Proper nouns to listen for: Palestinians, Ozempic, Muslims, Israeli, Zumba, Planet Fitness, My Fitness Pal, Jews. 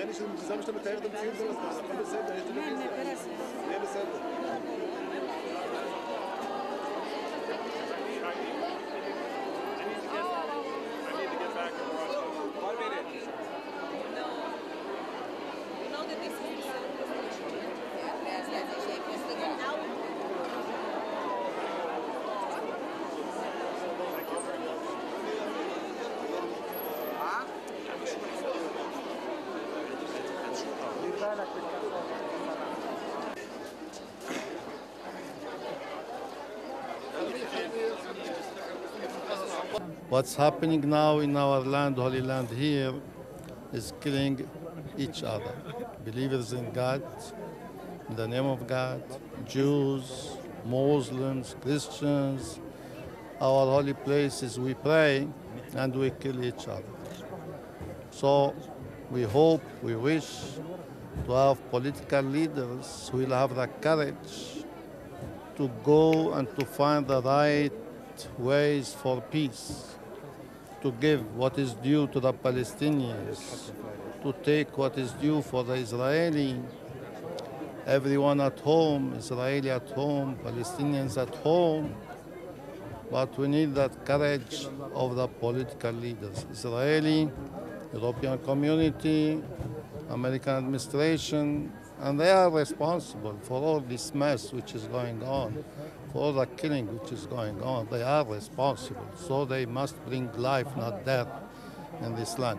נראה לי שזה מה שאתה מתאר את המציאות כל הזמן, אבל בסדר, יש טלוויזיה, נהיה בסדר. What's happening now in our land, Holy Land here, is killing each other. Believers in God, in the name of God, Jews, Muslims, Christians, our holy places, we pray and we kill each other. So we hope, we wish to have political leaders who will have the courage to go and to find the right ways for peace, to give what is due to the Palestinians, to take what is due for the Israeli. Everyone at home, Israeli at home, Palestinians at home, but we need that courage of the political leaders, Israeli, European community, American administration, and they are responsible for all this mess which is going on, for all the killing which is going on. They are responsible, so they must bring life, not death, in this land.